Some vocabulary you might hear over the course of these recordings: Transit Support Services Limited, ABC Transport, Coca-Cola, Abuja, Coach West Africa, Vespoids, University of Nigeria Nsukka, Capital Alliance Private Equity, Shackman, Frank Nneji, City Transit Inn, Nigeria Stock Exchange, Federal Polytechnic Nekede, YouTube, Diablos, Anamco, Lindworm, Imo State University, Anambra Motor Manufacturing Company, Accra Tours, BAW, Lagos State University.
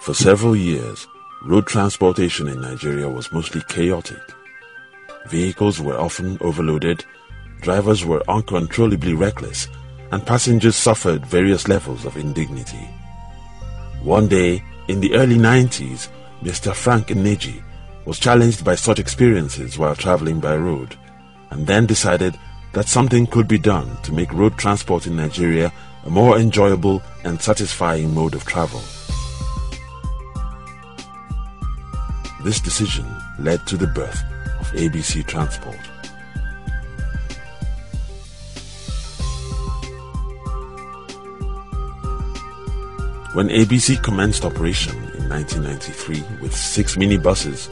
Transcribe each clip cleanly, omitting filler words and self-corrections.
For several years, road transportation in Nigeria was mostly chaotic. Vehicles were often overloaded, drivers were uncontrollably reckless, and passengers suffered various levels of indignity. One day, in the early 90s, Mr. Frank Nneji was challenged by such experiences while traveling by road, and then decided that something could be done to make road transport in Nigeria a more enjoyable and satisfying mode of travel. This decision led to the birth of ABC Transport. When ABC commenced operation in 1993 with 6 minibuses,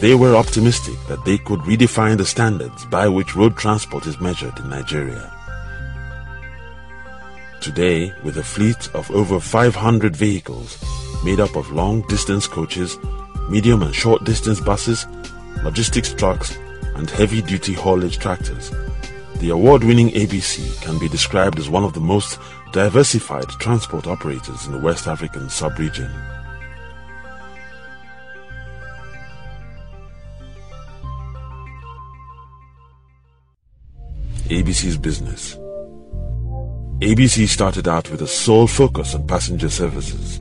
they were optimistic that they could redefine the standards by which road transport is measured in Nigeria. Today, with a fleet of over 500 vehicles made up of long-distance coaches, medium and short-distance buses, logistics trucks, and heavy-duty haulage tractors, the award-winning ABC can be described as one of the most diversified transport operators in the West African sub-region. ABC's business. ABC started out with a sole focus on passenger services.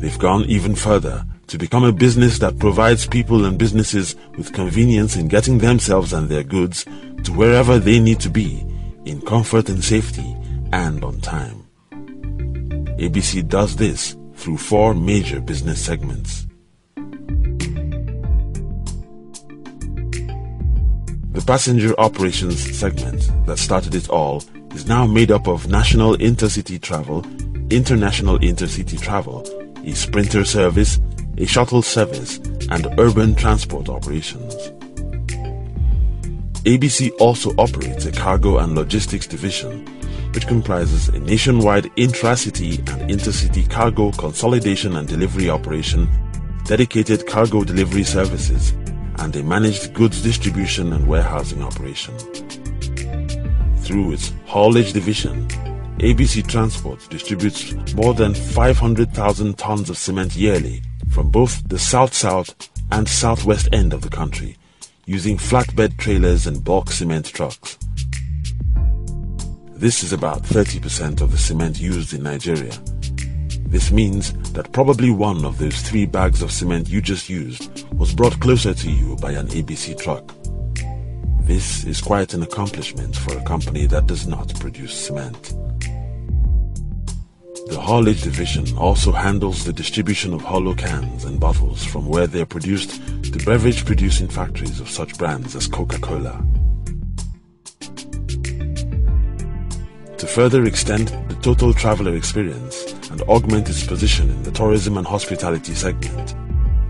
They've gone even further to become a business that provides people and businesses with convenience in getting themselves and their goods to wherever they need to be in comfort and safety, and on time. ABC does this through 4 major business segments. The passenger operations segment that started it all is now made up of national intercity travel, international intercity travel, a sprinter service, a shuttle service, and urban transport operations. ABC also operates a cargo and logistics division, which comprises a nationwide intra-city and intercity cargo consolidation and delivery operation, dedicated cargo delivery services, and a managed goods distribution and warehousing operation. Through its haulage division, ABC Transport distributes more than 500,000 tons of cement yearly from both the south-south and southwest end of the country, using flatbed trailers and bulk cement trucks. This is about 30% of the cement used in Nigeria. This means that probably one of those 3 bags of cement you just used was brought closer to you by an ABC truck. This is quite an accomplishment for a company that does not produce cement. The haulage division also handles the distribution of hollow cans and bottles from where they are produced to beverage-producing factories of such brands as Coca-Cola. To further extend the total traveler experience and augment its position in the tourism and hospitality segment,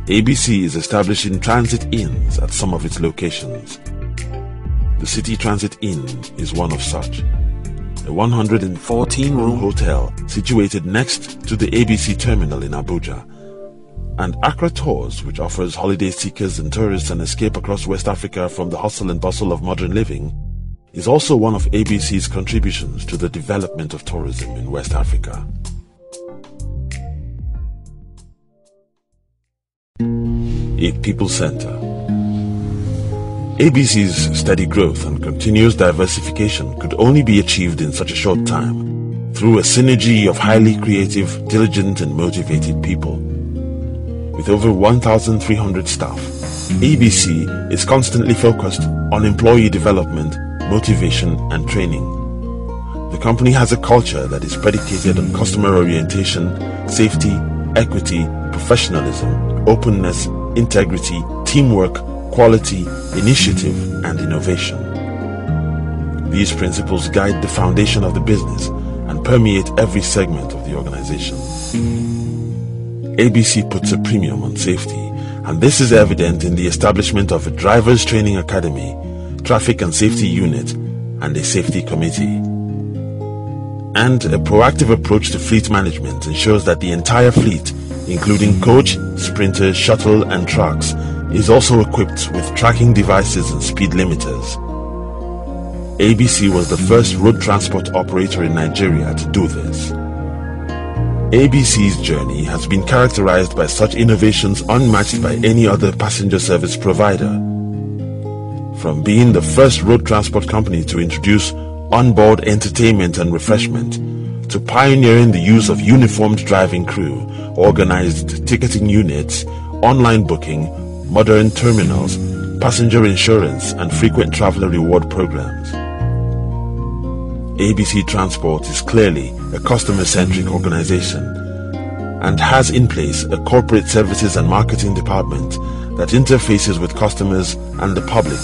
ABC is establishing transit inns at some of its locations. The City Transit Inn is one of such, a 114-room hotel situated next to the ABC terminal in Abuja, and Accra Tours, which offers holiday seekers and tourists an escape across West Africa from the hustle and bustle of modern living, is also one of ABC's contributions to the development of tourism in West Africa. A people center. ABC's steady growth and continuous diversification could only be achieved in such a short time through a synergy of highly creative, diligent and motivated people. With over 1,300 staff, ABC is constantly focused on employee development, motivation and training. The company has a culture that is predicated on customer orientation, safety, equity, professionalism, openness, integrity, teamwork, quality, initiative, and innovation. These principles guide the foundation of the business and permeate every segment of the organization. ABC puts a premium on safety, and this is evident in the establishment of a Drivers Training Academy, Traffic and Safety Unit, and a Safety Committee. And a proactive approach to fleet management ensures that the entire fleet, including coach, sprinter, shuttle, and trucks, is also equipped with tracking devices and speed limiters. ABC was the first road transport operator in Nigeria to do this. ABC's journey has been characterized by such innovations unmatched by any other passenger service provider. From being the first road transport company to introduce onboard entertainment and refreshment, to pioneering the use of uniformed driving crew, organized ticketing units, online booking, modern terminals, passenger insurance and frequent traveler reward programs. ABC Transport is clearly a customer-centric organization and has in place a corporate services and marketing department that interfaces with customers and the public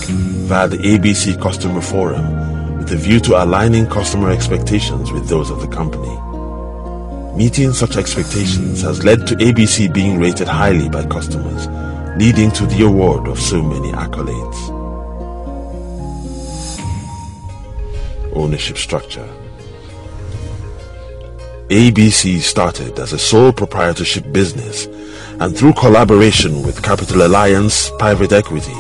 via the ABC Customer Forum, with a view to aligning customer expectations with those of the company. Meeting such expectations has led to ABC being rated highly by customers, leading to the award of so many accolades. Ownership structure. ABC started as a sole proprietorship business, and through collaboration with Capital Alliance Private Equity,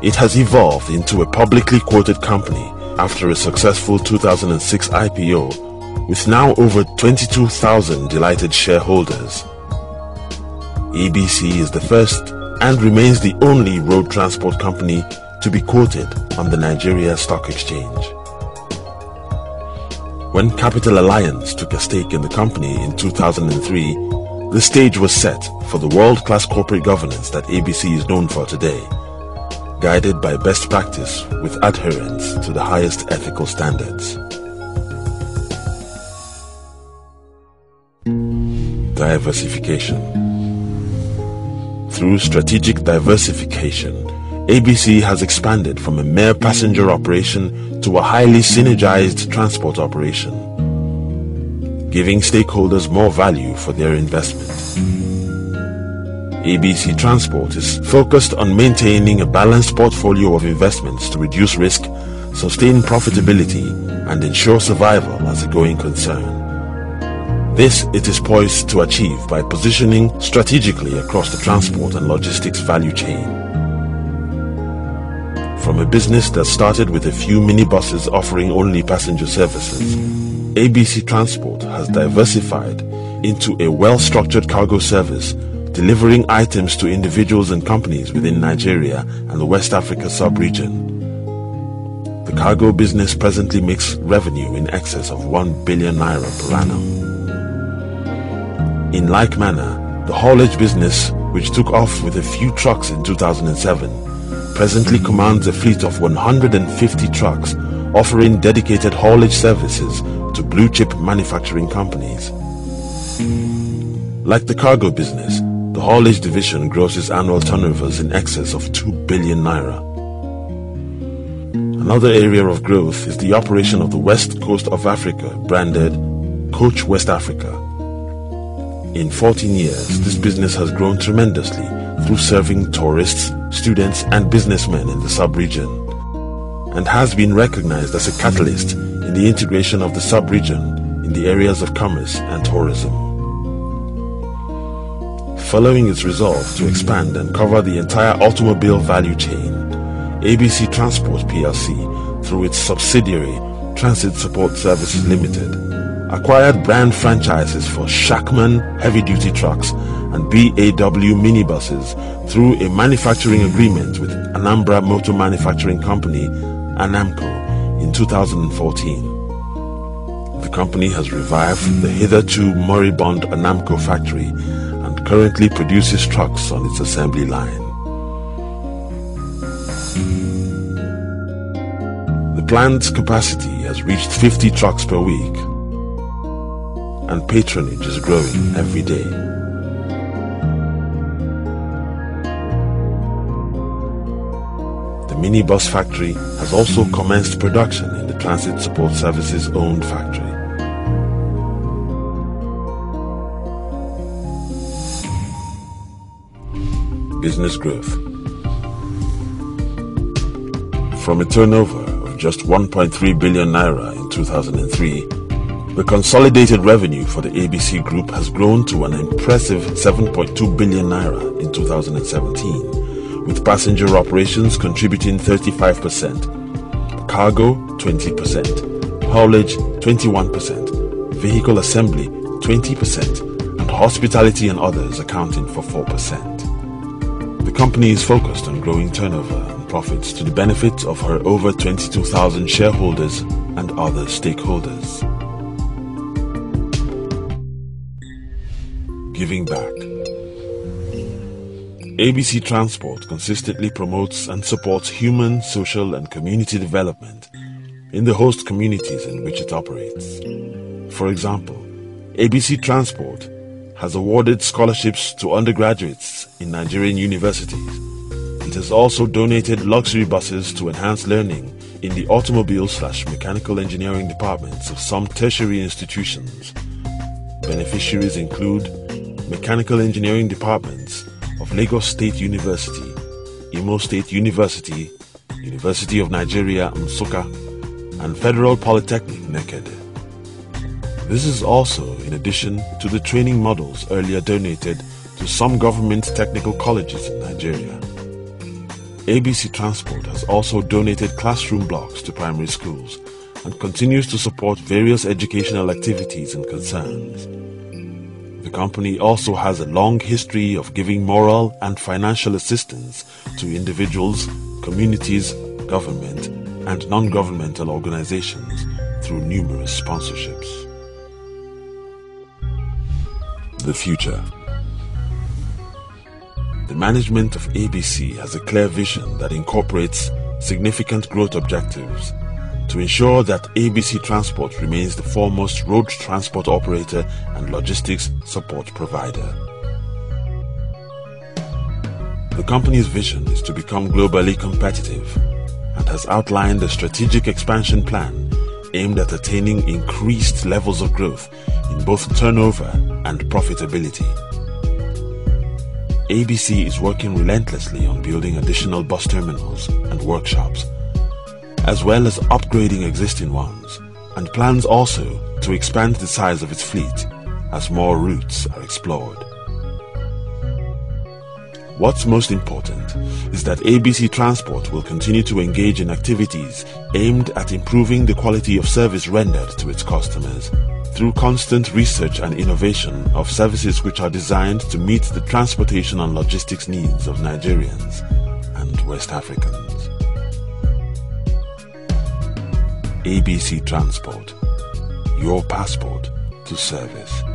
it has evolved into a publicly quoted company after a successful 2006 IPO, with now over 22,000 delighted shareholders. ABC is the first and remains the only road transport company to be quoted on the Nigeria Stock Exchange. When Capital Alliance took a stake in the company in 2003, the stage was set for the world-class corporate governance that ABC is known for today, guided by best practice with adherence to the highest ethical standards. Diversification. Through strategic diversification, ABC has expanded from a mere passenger operation to a highly synergized transport operation, giving stakeholders more value for their investment. ABC Transport is focused on maintaining a balanced portfolio of investments to reduce risk, sustain profitability, and ensure survival as a going concern. This it is poised to achieve by positioning strategically across the transport and logistics value chain. From a business that started with a few minibuses offering only passenger services, ABC Transport has diversified into a well-structured cargo service, delivering items to individuals and companies within Nigeria and the West Africa sub-region. The cargo business presently makes revenue in excess of 1 billion naira per annum. In like manner, the haulage business, which took off with a few trucks in 2007, presently commands a fleet of 150 trucks offering dedicated haulage services to blue-chip manufacturing companies. Like the cargo business, the haulage division grosses annual turnovers in excess of 2 billion naira. Another area of growth is the operation of the West Coast of Africa, branded Coach West Africa. In 14 years, this business has grown tremendously through serving tourists, students and businessmen in the sub-region, and has been recognized as a catalyst in the integration of the sub-region in the areas of commerce and tourism. Following its resolve to expand and cover the entire automobile value chain, ABC Transport PLC, through its subsidiary Transit Support Services Limited, acquired brand franchises for Shackman heavy-duty trucks and BAW minibuses through a manufacturing agreement with Anambra Motor Manufacturing Company, Anamco, in 2014. The company has revived the hitherto moribund Anamco factory and currently produces trucks on its assembly line. The plant's capacity has reached 50 trucks per week, and patronage is growing every day. The minibus factory has also commenced production in the Transit Support Services owned factory. Business growth. From a turnover of just 1.3 billion naira in 2003, the consolidated revenue for the ABC Group has grown to an impressive 7.2 billion naira in 2017, with passenger operations contributing 35%, cargo 20%, haulage 21%, vehicle assembly 20%, and hospitality and others accounting for 4%. The company is focused on growing turnover and profits to the benefit of her over 22,000 shareholders and other stakeholders. Giving back. ABC Transport consistently promotes and supports human, social and community development in the host communities in which it operates. For example, ABC Transport has awarded scholarships to undergraduates in Nigerian universities. It has also donated luxury buses to enhance learning in the automobile/mechanical engineering departments of some tertiary institutions. Beneficiaries include mechanical engineering departments of Lagos State University, Imo State University, University of Nigeria Nsukka, and Federal Polytechnic Nekede. This is also in addition to the training models earlier donated to some government technical colleges in Nigeria. ABC Transport has also donated classroom blocks to primary schools and continues to support various educational activities and concerns. The company also has a long history of giving moral and financial assistance to individuals, communities, government, and non-governmental organizations through numerous sponsorships. The future. The management of ABC has a clear vision that incorporates significant growth objectives to ensure that ABC Transport remains the foremost road transport operator and logistics support provider. The company's vision is to become globally competitive and has outlined a strategic expansion plan aimed at attaining increased levels of growth in both turnover and profitability. ABC is working relentlessly on building additional bus terminals and workshops, as well as upgrading existing ones, and plans also to expand the size of its fleet as more routes are explored. What's most important is that ABC Transport will continue to engage in activities aimed at improving the quality of service rendered to its customers through constant research and innovation of services which are designed to meet the transportation and logistics needs of Nigerians and West Africans. ABC Transport, your passport to service.